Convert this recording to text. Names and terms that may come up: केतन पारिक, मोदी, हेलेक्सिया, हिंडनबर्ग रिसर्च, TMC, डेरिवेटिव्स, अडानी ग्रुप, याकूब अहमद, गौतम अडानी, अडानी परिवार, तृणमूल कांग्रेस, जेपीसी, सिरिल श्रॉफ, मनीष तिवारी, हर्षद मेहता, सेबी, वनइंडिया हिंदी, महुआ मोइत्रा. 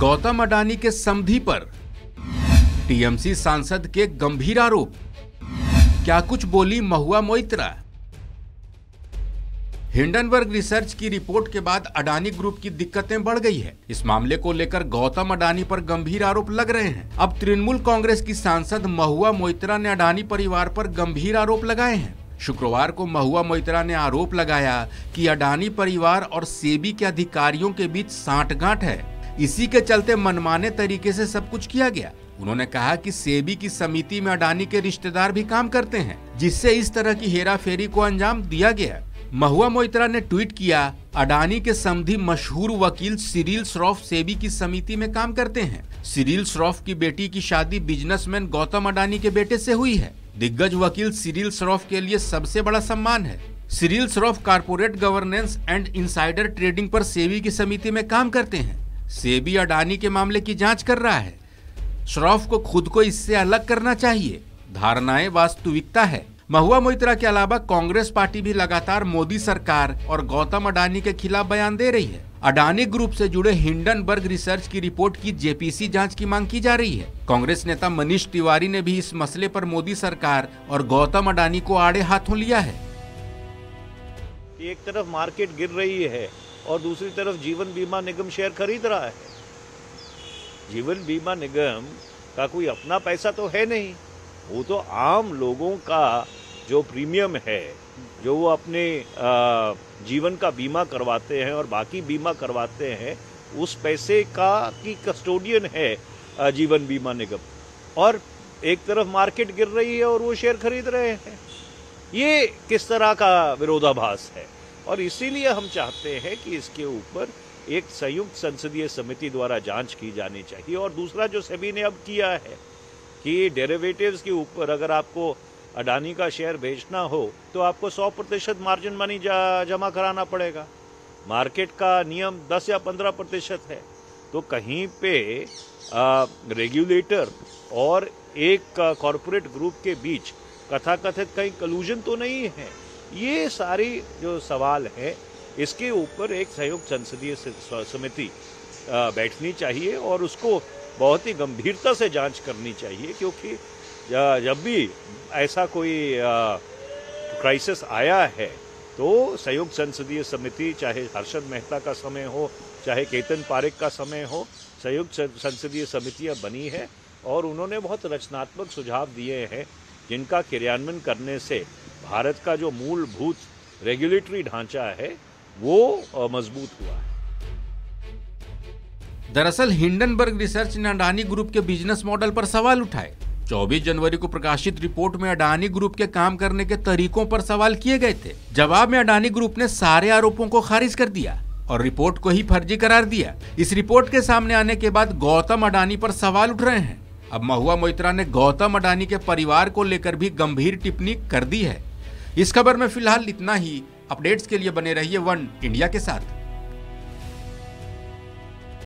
गौतम अडानी के समधी पर टीएमसी सांसद के गंभीर आरोप, क्या कुछ बोली महुआ मोइत्रा। हिंडनबर्ग रिसर्च की रिपोर्ट के बाद अडानी ग्रुप की दिक्कतें बढ़ गई है। इस मामले को लेकर गौतम अडानी पर गंभीर आरोप लग रहे हैं। अब तृणमूल कांग्रेस की सांसद महुआ मोइत्रा ने अडानी परिवार पर गंभीर आरोप लगाए हैं। शुक्रवार को महुआ मोइत्रा ने आरोप लगाया कि अडानी परिवार और सेबी के अधिकारियों के बीच सांठगांठ है, इसी के चलते मनमाने तरीके से सब कुछ किया गया। उन्होंने कहा कि सेबी की समिति में अडानी के रिश्तेदार भी काम करते हैं, जिससे इस तरह की हेराफेरी को अंजाम दिया गया। महुआ मोइत्रा ने ट्वीट किया, अडानी के समधी मशहूर वकील सिरिल श्रॉफ सेबी की समिति में काम करते हैं। सिरिल श्रॉफ की बेटी की शादी बिजनेसमैन गौतम अडानी के बेटे से हुई है। दिग्गज वकील सिरिल श्रॉफ के लिए सबसे बड़ा सम्मान है। सिरिल श्रॉफ corporate governance and insider trading पर सेबी की समिति में काम करते हैं। सेबी अडानी के मामले की जांच कर रहा है। श्रॉफ को खुद को इससे अलग करना चाहिए, धारणाएं वास्तविकता है। महुआ मोइत्रा के अलावा कांग्रेस पार्टी भी लगातार मोदी सरकार और गौतम अडानी के खिलाफ बयान दे रही है। अडानी ग्रुप से जुड़े हिंडनबर्ग रिसर्च की रिपोर्ट की जेपीसी जांच की मांग की जा रही है। कांग्रेस नेता मनीष तिवारी ने भी इस मसले पर मोदी सरकार और गौतम अडानी को आड़े हाथों लिया है। एक तरफ मार्केट गिर रही है और दूसरी तरफ जीवन बीमा निगम शेयर खरीद रहा है। जीवन बीमा निगम का कोई अपना पैसा तो है नहीं, वो तो आम लोगों का जो प्रीमियम है, जो वो अपने जीवन का बीमा करवाते हैं और बाकी बीमा करवाते हैं, उस पैसे का की कस्टोडियन है जीवन बीमा निगम। और एक तरफ मार्केट गिर रही है और वो शेयर खरीद रहे हैं। ये किस तरह का विरोधाभास है। और इसीलिए हम चाहते हैं कि इसके ऊपर एक संयुक्त संसदीय समिति द्वारा जांच की जानी चाहिए। और दूसरा जो सेबी ने अब किया है कि डेरिवेटिव्स के ऊपर अगर आपको अडानी का शेयर बेचना हो तो आपको 100% मार्जिन मनी जमा कराना पड़ेगा। मार्केट का नियम 10 या 15% है, तो कहीं पे रेगुलेटर और एक कॉरपोरेट ग्रुप के बीच कथाकथित कहीं कलूजन तो नहीं है। ये सारी जो सवाल है, इसके ऊपर एक संयुक्त संसदीय समिति बैठनी चाहिए और उसको बहुत ही गंभीरता से जांच करनी चाहिए, क्योंकि जब भी ऐसा कोई क्राइसिस आया है तो संयुक्त संसदीय समिति, चाहे हर्षद मेहता का समय हो, चाहे केतन पारिक का समय हो, संयुक्त संसदीय समितियां बनी है और उन्होंने बहुत रचनात्मक सुझाव दिए हैं, जिनका क्रियान्वयन करने से भारत का जो मूलभूत रेगुलेटरी ढांचा है वो मजबूत हुआ है। दरअसल हिंडनबर्ग रिसर्च ने अडानी ग्रुप के बिजनेस मॉडल पर सवाल उठाए। 24 जनवरी को प्रकाशित रिपोर्ट में अडानी ग्रुप के काम करने के तरीकों पर सवाल किए गए थे। जवाब में अडानी ग्रुप ने सारे आरोपों को खारिज कर दिया और रिपोर्ट को ही फर्जी करार दिया। इस रिपोर्ट के सामने आने के बाद गौतम अडानी पर सवाल उठ रहे हैं। अब महुआ मोइत्रा ने गौतम अडानी के परिवार को लेकर भी गंभीर टिप्पणी कर दी है। इस खबर में फिलहाल इतना ही। अपडेट्स के लिए बने रहिए वन इंडिया के साथ।